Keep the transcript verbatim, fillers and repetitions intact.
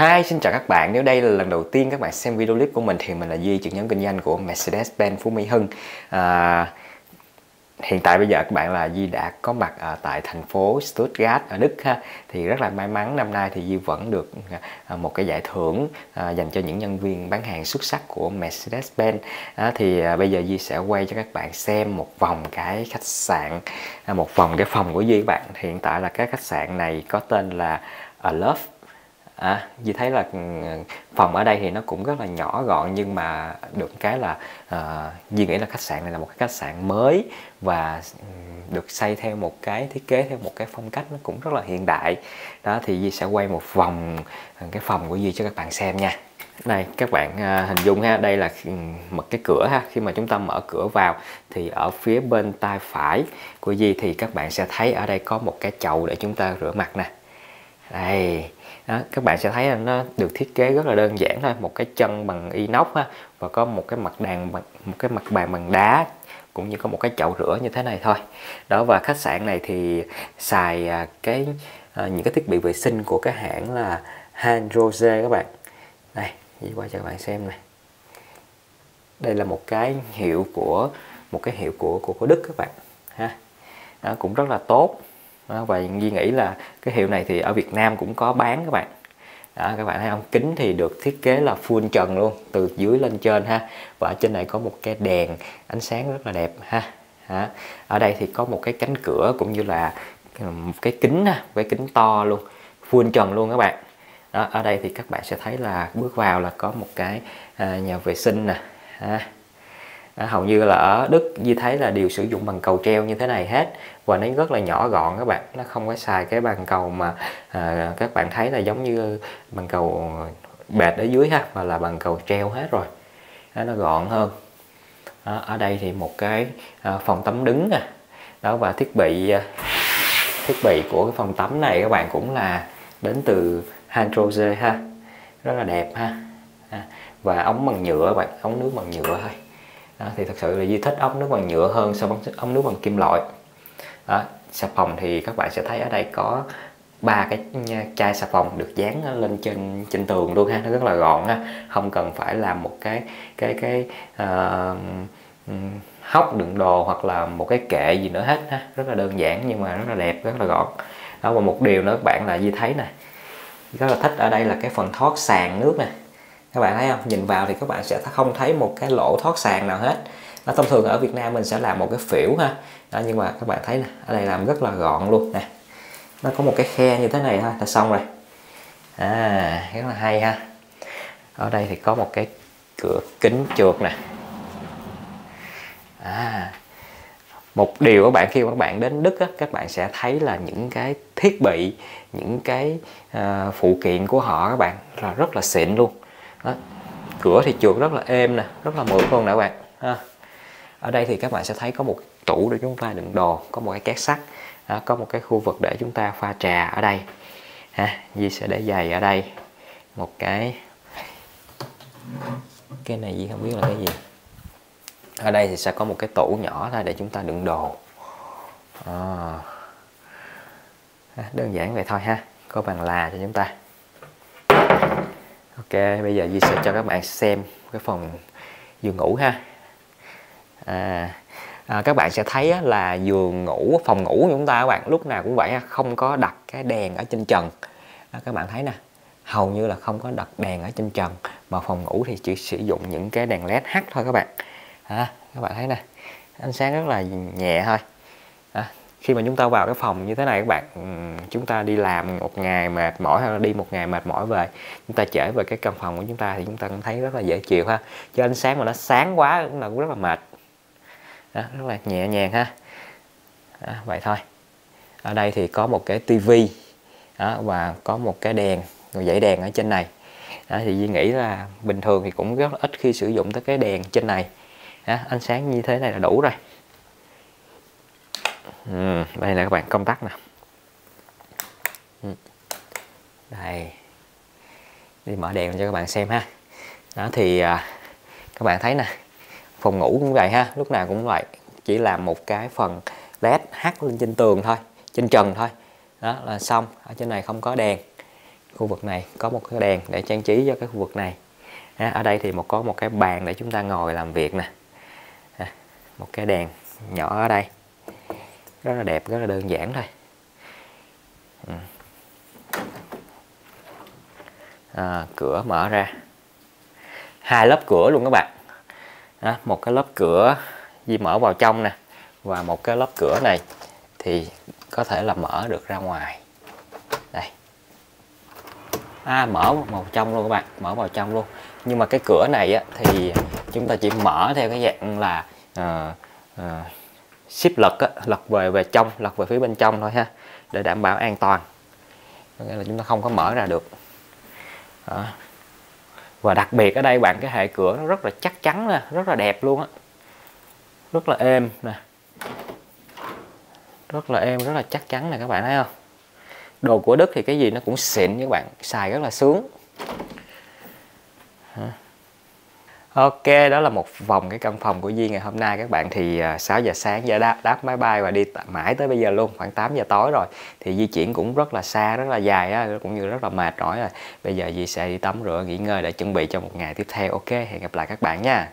Hi, xin chào các bạn. Nếu đây là lần đầu tiên các bạn xem video clip của mình thì mình là Duy, trưởng nhóm kinh doanh của Mercedes-Benz Phú Mỹ Hưng. à, Hiện tại bây giờ các bạn là Duy đã có mặt à, tại thành phố Stuttgart ở Đức ha. Thì rất là may mắn năm nay thì Duy vẫn được à, một cái giải thưởng à, dành cho những nhân viên bán hàng xuất sắc của Mercedes-Benz. à, Thì à, bây giờ Duy sẽ quay cho các bạn xem một vòng cái khách sạn, à, một vòng cái phòng của Duy các bạn. Thì hiện tại là cái khách sạn này có tên là A Love À, Duy thấy là phòng ở đây thì nó cũng rất là nhỏ gọn, nhưng mà được cái là uh, Duy nghĩ là khách sạn này là một cái khách sạn mới và được xây theo một cái thiết kế, theo một cái phong cách nó cũng rất là hiện đại. Đó thì Duy sẽ quay một vòng cái phòng của Duy cho các bạn xem nha. Này các bạn uh, hình dung ha, đây là một cái cửa ha. Khi mà chúng ta mở cửa vào thì ở phía bên tay phải của Duy thì các bạn sẽ thấy ở đây có một cái chậu để chúng ta rửa mặt nè. Đây đó, các bạn sẽ thấy là nó được thiết kế rất là đơn giản thôi, một cái chân bằng inox ha, và có một cái mặt đàn bằng, một cái mặt bàn bằng đá, cũng như có một cái chậu rửa như thế này thôi. Đó, và khách sạn này thì xài cái những cái thiết bị vệ sinh của cái hãng là Hansgrohe các bạn. Đây, đi qua cho các bạn xem này. Đây là một cái hiệu của một cái hiệu của của, của Đức các bạn ha. Đó, cũng rất là tốt. Đó, và Duy nghĩ là cái hiệu này thì ở Việt Nam cũng có bán các bạn. Đó, các bạn thấy không? Kính thì được thiết kế là full trần luôn, từ dưới lên trên ha. Và ở trên này có một cái đèn ánh sáng rất là đẹp ha. Đó. Ở đây thì có một cái cánh cửa cũng như là một cái kính ha, cái kính to luôn, full trần luôn các bạn. Đó, ở đây thì các bạn sẽ thấy là bước vào là có một cái à, nhà vệ sinh nè. Ha. À, hầu như là ở Đức Duy thấy là đều sử dụng bằng cầu treo như thế này hết, và nó rất là nhỏ gọn các bạn, nó không có xài cái bàn cầu mà à, các bạn thấy là giống như bàn cầu bệt ở dưới ha, mà là bàn cầu treo hết rồi. Đó, nó gọn hơn. Đó, ở đây thì một cái à, phòng tắm đứng nè. Đó, và thiết bị à, thiết bị của cái phòng tắm này các bạn cũng là đến từ Hansgrohe ha, rất là đẹp ha. À, và ống bằng nhựa các bạn, ống nước bằng nhựa thôi. Đó, thì thật sự là Duy thích ống nước bằng nhựa hơn so với ống nước bằng kim loại. Đó, xà phòng thì các bạn sẽ thấy ở đây có ba cái chai xà phòng được dán lên trên trên tường luôn ha, nó rất là gọn ha, không cần phải làm một cái cái cái uh, hốc đựng đồ hoặc là một cái kệ gì nữa hết ha, rất là đơn giản nhưng mà rất là đẹp, rất là gọn. Đó, và một điều nữa các bạn là Duy thấy nè, rất là thích ở đây là cái phần thoát sàn nước nè. Các bạn thấy không? Nhìn vào thì các bạn sẽ không thấy một cái lỗ thoát sàn nào hết. Nó thông thường ở Việt Nam mình sẽ làm một cái phễu ha. Đó, nhưng mà các bạn thấy nè, ở đây làm rất là gọn luôn nè. Nó có một cái khe như thế này thôi là xong rồi. À, rất là hay ha. Ở đây thì có một cái cửa kính trượt nè. À, một điều các bạn khi các bạn đến Đức á, các bạn sẽ thấy là những cái thiết bị, những cái uh, phụ kiện của họ các bạn là rất là xịn luôn. Đó. Cửa thì trượt rất là êm nè, rất là mượt luôn nè các bạn ha. Ở đây thì các bạn sẽ thấy có một tủ để chúng ta đựng đồ, có một cái két sắt, đó, có một cái khu vực để chúng ta pha trà ở đây ha. Duy sẽ để giày ở đây, một cái cái này Duy không biết là cái gì. Ở đây thì sẽ có một cái tủ nhỏ ra để chúng ta đựng đồ. à. Đơn giản vậy thôi ha, có bàn là cho chúng ta. Ok, bây giờ Duy sẽ cho các bạn xem cái phòng giường ngủ ha. à, à, Các bạn sẽ thấy á, là giường ngủ, phòng ngủ của chúng ta các bạn lúc nào cũng vậy ha, không có đặt cái đèn ở trên trần. à, Các bạn thấy nè, hầu như là không có đặt đèn ở trên trần, mà phòng ngủ thì chỉ sử dụng những cái đèn led H thôi các bạn. à, Các bạn thấy nè, ánh sáng rất là nhẹ thôi. à, Khi mà chúng ta vào cái phòng như thế này các bạn, chúng ta đi làm một ngày mệt mỏi hay là đi một ngày mệt mỏi về, chúng ta trễ về cái căn phòng của chúng ta thì chúng ta cũng thấy rất là dễ chịu ha. Chứ ánh sáng mà nó sáng quá cũng là cũng rất là mệt. Đó, rất là nhẹ nhàng ha. Đó, vậy thôi. Ở đây thì có một cái tivi và có một cái đèn, rồi dãy đèn ở trên này. Đó, thì Duy nghĩ là bình thường thì cũng rất là ít khi sử dụng tới cái đèn trên này. Đó, ánh sáng như thế này là đủ rồi. Ừ, đây là các bạn công tắc nè. ừ. Đây, đi mở đèn cho các bạn xem ha. Đó thì à, các bạn thấy nè, phòng ngủ cũng vậy ha, lúc nào cũng vậy, chỉ làm một cái phần led H lên trên tường thôi, trên trần thôi. Đó là xong, ở trên này không có đèn. khu vực này có một cái đèn để trang trí cho cái khu vực này. À, ở đây thì một có một cái bàn để chúng ta ngồi làm việc nè, à, một cái đèn nhỏ ở đây rất là đẹp, rất là đơn giản thôi. Ừ. À, cửa mở ra, hai lớp cửa luôn các bạn, à, một cái lớp cửa di mở vào trong nè, và một cái lớp cửa này thì có thể là mở được ra ngoài đây. À, mở vào trong luôn các bạn, mở vào trong luôn. Nhưng mà cái cửa này á, thì chúng ta chỉ mở theo cái dạng là uh, uh, ship lật á, lật về về trong, lật về phía bên trong thôi ha, để đảm bảo an toàn. Nghĩa là chúng ta không có mở ra được. Đó. Và đặc biệt ở đây bạn, cái hệ cửa nó rất là chắc chắn nè, rất là đẹp luôn á, rất là êm nè, rất là êm, rất là chắc chắn nè, các bạn thấy không? Đồ của Đức thì cái gì nó cũng xịn các bạn, xài rất là sướng. Ok, đó là một vòng cái căn phòng của Duy ngày hôm nay các bạn. Thì sáu giờ sáng giờ đáp, đáp máy bay và đi mãi tới bây giờ luôn, khoảng tám giờ tối rồi. Thì di chuyển cũng rất là xa, rất là dài á, cũng như rất là mệt mỏi rồi. Bây giờ Duy sẽ đi tắm rửa, nghỉ ngơi để chuẩn bị cho một ngày tiếp theo. Ok, hẹn gặp lại các bạn nha.